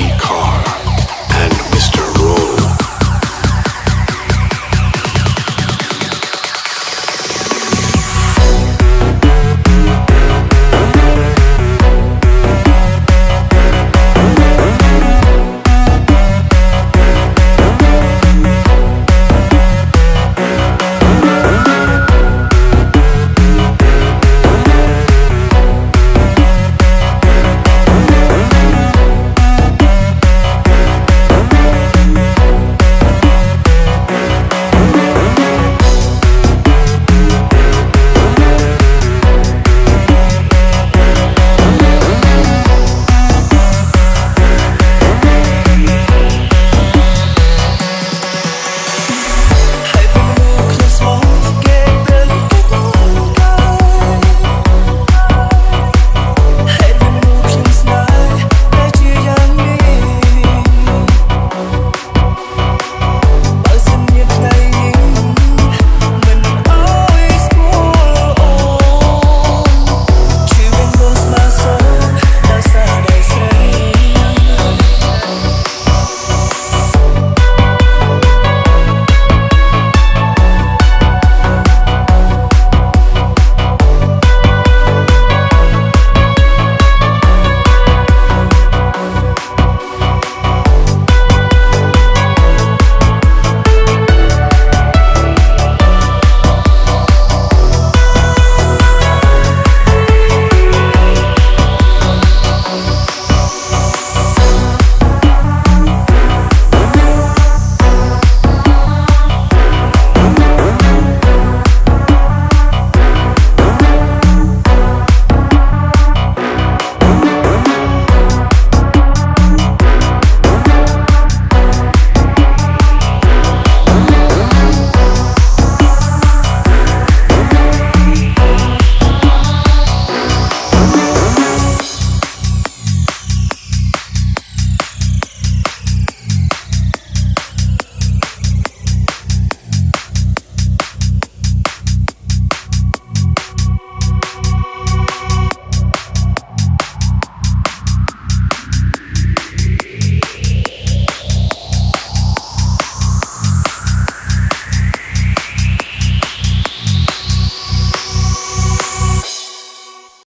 Recall.